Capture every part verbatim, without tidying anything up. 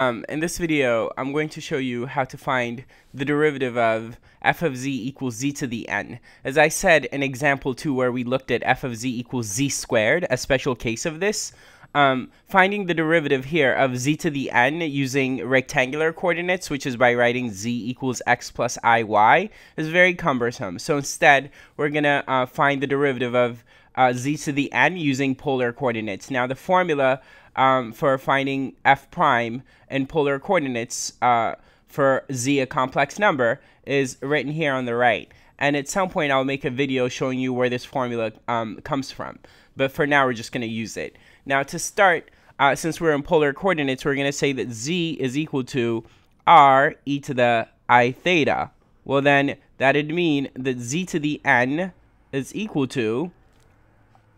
Um, in this video, I'm going to show you how to find the derivative of f of z equals z to the n. As I said in example two, where we looked at f of z equals z squared, a special case of this, um, finding the derivative here of z to the n using rectangular coordinates, which is by writing z equals x plus iy, is very cumbersome. So instead, we're going to uh, find the derivative of uh, z to the n using polar coordinates. Now, the formula Um, for finding f prime in polar coordinates uh, for z, a complex number, is written here on the right. And at some point I'll make a video showing you where this formula um, comes from. But for now we're just going to use it. Now to start, uh, since we're in polar coordinates, we're going to say that z is equal to r e to the I theta. Well then, that would mean that z to the n is equal to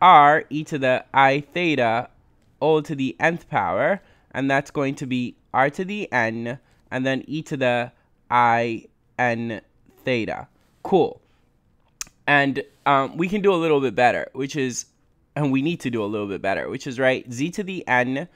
r e to the I theta all to the nth power, and that's going to be r to the n and then e to the I n theta. Cool. And um, we can do a little bit better, which is, and we need to do a little bit better, which is write z to the n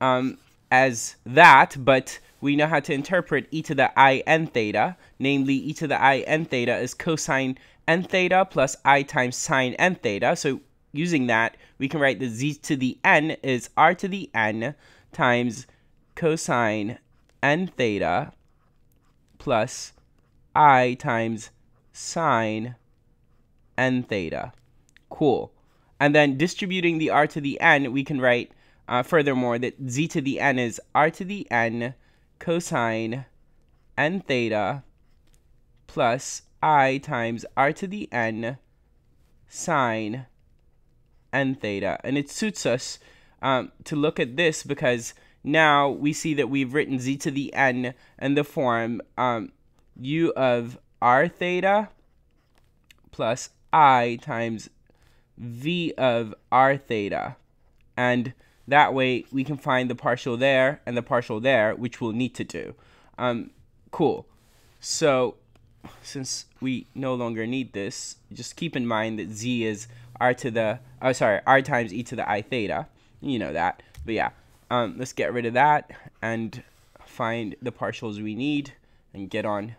um, as that, but we know how to interpret e to the I n theta, namely e to the I n theta is cosine n theta plus I times sine n theta. So using that, we can write that z to the n is r to the n times cosine n theta plus I times sine n theta. Cool. And then distributing the r to the n, we can write uh, furthermore that z to the n is r to the n cosine n theta plus I times r to the n sine n theta. And it suits us um, to look at this because now we see that we've written z to the n in the form um, u of r theta plus I times v of r theta, and that way we can find the partial there and the partial there, which we'll need to do. Um, cool. So since we no longer need this, just keep in mind that z is r to the oh sorry r times e to the I theta. You know that, but yeah, um, let's get rid of that and find the partials we need and get on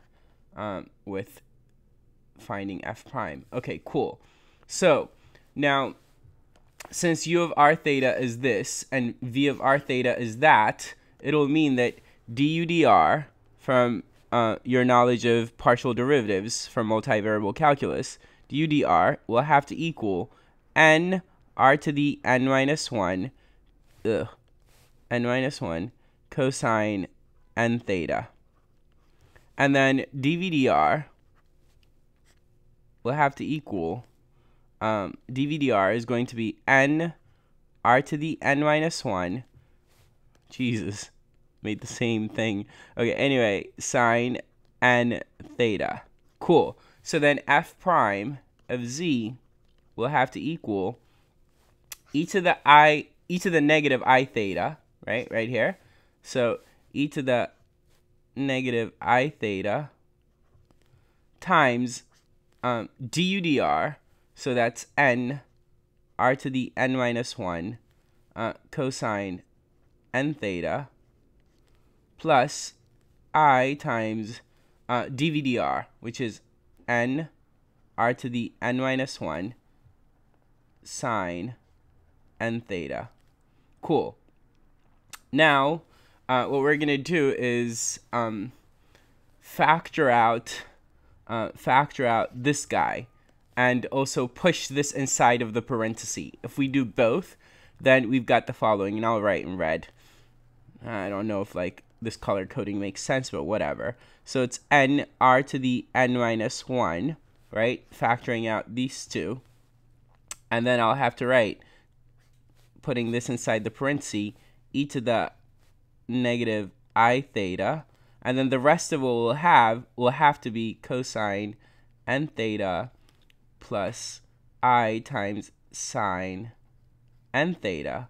um, with finding f prime. Okay, cool. So now, since u of r theta is this and v of r theta is that, it'll mean that du dr from uh, your knowledge of partial derivatives from multivariable calculus, du dr will have to equal n r to the n minus one ugh, n minus one cosine n theta, and then dv dr will have to equal um, dv dr is going to be n r to the n minus one. Jesus, made the same thing. Okay, anyway, sine n theta. Cool. So then f prime of z will have to equal e to the I, e to the negative I theta, right, right here. So e to the negative I theta times um, du dr, so that's n r to the n minus one uh, cosine n theta plus I times uh, dv dr, which is n r to the n minus one sine n theta. Cool. Now, uh, what we're going to do is um, factor out uh, factor out this guy and also push this inside of the parenthesis. If we do both, then we've got the following, and I'll write in red. I don't know if like this color coding makes sense, but whatever. So it's n r to the n minus one, right? Factoring out these two. And then I'll have to write, putting this inside the parenthesis, e to the negative I theta. And then the rest of what we'll have will have to be cosine n theta plus I times sine n theta.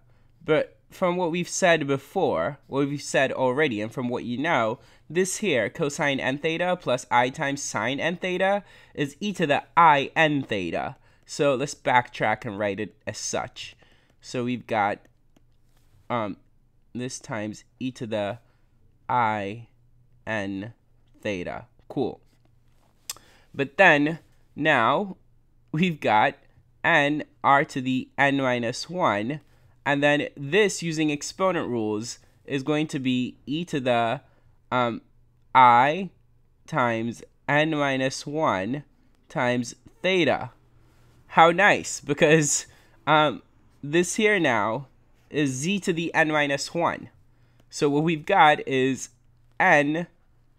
But from what we've said before, what we've said already, and from what you know, this here, cosine n theta plus I times sine n theta, is e to the I n theta. So let's backtrack and write it as such. So we've got um, this times e to the I, N, theta. Cool. But then, now, we've got n r to the n minus one, and then this, using exponent rules, is going to be e to the um, I times n minus one times theta. How nice, because um, this here now is z to the n minus one. So what we've got is n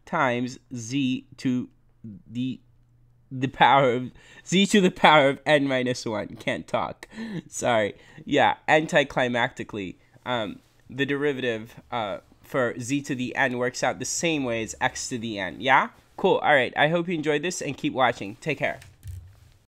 times z to the the power of z to the power of n minus one. Can't talk. Sorry. Yeah, anticlimactically, um, the derivative uh, for z to the n works out the same way as x to the n. Yeah? Cool. All right. I hope you enjoyed this and keep watching. Take care.